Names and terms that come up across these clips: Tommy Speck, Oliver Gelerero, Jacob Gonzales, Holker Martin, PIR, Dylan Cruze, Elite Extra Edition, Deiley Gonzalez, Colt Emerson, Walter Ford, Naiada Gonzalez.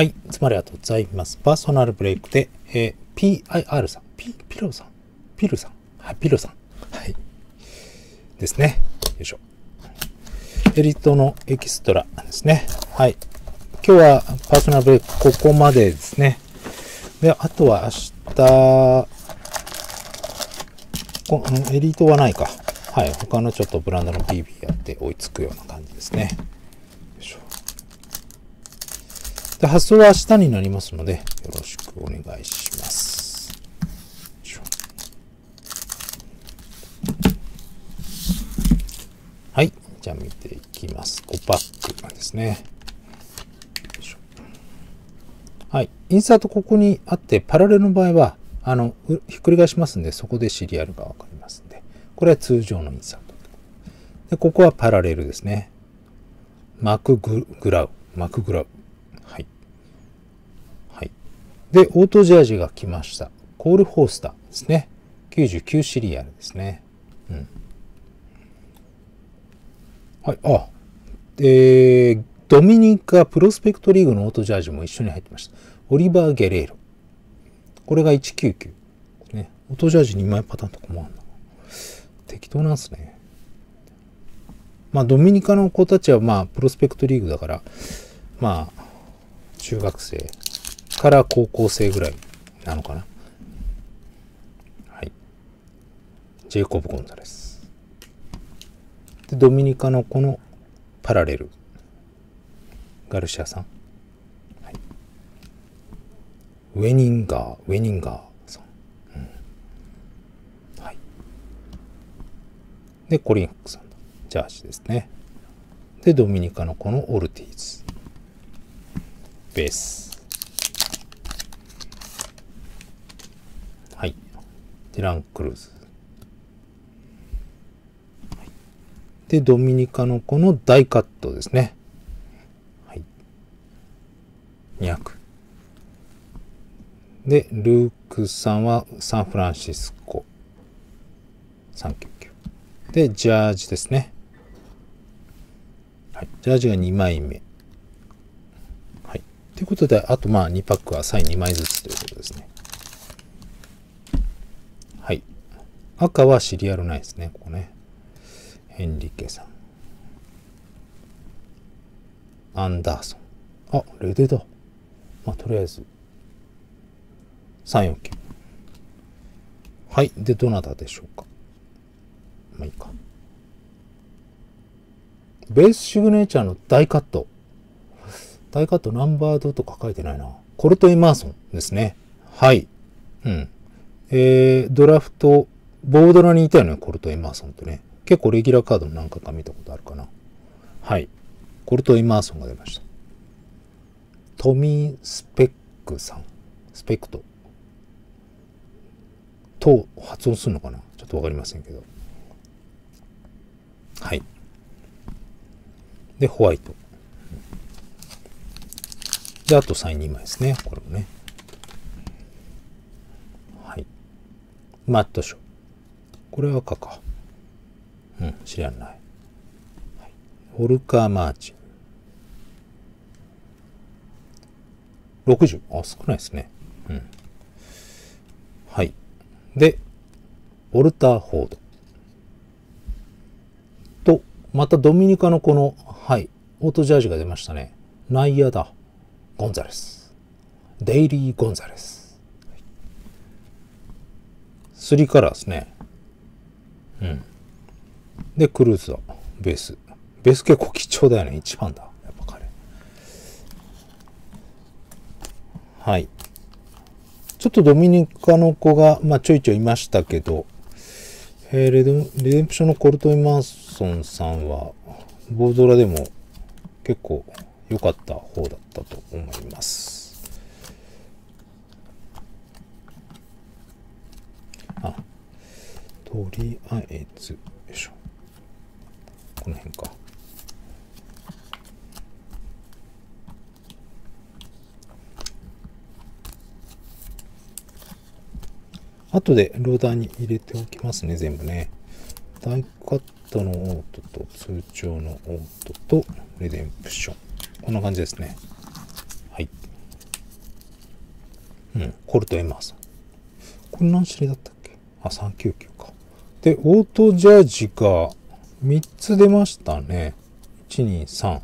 はい、いつもありがとうございます。パーソナルブレイクで、PIR さん、ピルさん、はい、ピルさん、はい、ですね。よいしょ。エリートのエキストラですね。はい。今日はパーソナルブレイク、ここまでですね。で、あとは明日、エリートはないか。はい。他のちょっとブランドの BB やって追いつくような感じですね。よいしょ。で、発送は明日になりますので、よろしくお願いします。はい。じゃあ見ていきます。5パックですね。はい。インサートここにあって、パラレルの場合は、ひっくり返しますんで、そこでシリアルがわかりますんで。これは通常のインサート。で、ここはパラレルですね。マクグラウ。で、オートジャージが来ました。コールホースターですね。99シリアルですね。うん。はい。あ、ドミニカプロスペクトリーグのオートジャージも一緒に入ってました。オリバー・ゲレーロ。これが199ですね。オートジャージ2枚パターンとかもあるな。適当なんですね。まあ、ドミニカの子たちは、まあ、プロスペクトリーグだから、まあ、中学生から高校生ぐらいなのかな。はい。ジェイコブ・ゴンザレス。で、ドミニカのこのパラレル。ガルシアさん。はい、ウェニンガーさん、うん。はい。で、コリンフックさんのジャージですね。で、ドミニカのこのオルティーズ。ベース。ディラン・クルーズ。で、ドミニカのこの大カットですね。はい。200。で、ルークさんはサンフランシスコ。399。で、ジャージですね。はい。ジャージが2枚目。はい。ということで、あとまあ2パックはサイン2枚ずつということですね。はい。赤はシリアルないですね、ここね。ヘンリケさん。アンダーソン。あ、レデだ。まあ、とりあえず。349。はい。で、どなたでしょうか。まあ、いいか。ベースシグネチャーの大カット。大カットナンバードとか書いてないな。コルト・エマーソンですね。はい。うん。ドラフト、ボードラにいたよね、コルト・エマーソンってね。結構レギュラーカード何回か見たことあるかな。はい。コルト・エマーソンが出ました。トミー・スペックさん。スペクト。と、発音するのかなちょっとわかりませんけど。はい。で、ホワイト。で、あとサイン2枚ですね。これもね。マットショー。これは赤か。うん、知らない。はい、ホルカー・マーチン。60。あ、少ないですね。うん。はい。で、ウォルター・フォード。と、またドミニカのこの、はい、オートジャージが出ましたね。ナイアダ・ゴンザレス。デイリー・ゴンザレス。3カラーですね。うん。で、クルーズだ。ベース。ベース結構貴重だよね。一番だ。やっぱ彼。はい。ちょっとドミニカの子が、まあ、ちょいちょいいましたけど、レデンプションのコルト・エマーソンさんは、ボードラでも結構良かった方だったと思います。あ、とりあえず、よいしょ。この辺か。後でローダーに入れておきますね、全部ね。大カットのオートと通常のオートとレデンプション。こんな感じですね。はい。うん、ホルト・エマーさん。これ何種類だったっけ？あ、399か。で、オートジャージが3つ出ましたね。1、2、3。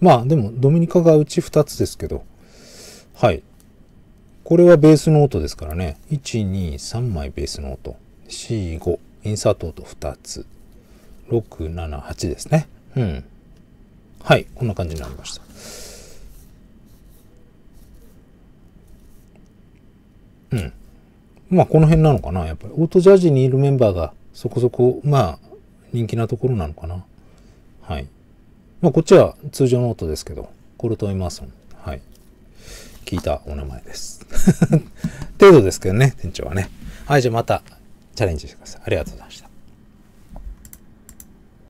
まあ、でも、ドミニカがうち2つですけど。はい。これはベースの音ですからね。1、2、3枚ベースの音。4、5。インサート音2つ。6、7、8ですね。うん。はい。こんな感じになりました。うん。まあ、この辺なのかな。やっぱり、オートジャージにいるメンバーがそこそこ、まあ、人気なところなのかな。はい。まあ、こっちは通常の音ですけど、コルト・エマーソン。はい。聞いたお名前です。程度ですけどね、店長はね。はい、じゃあまたチャレンジしてください。ありがとうございました。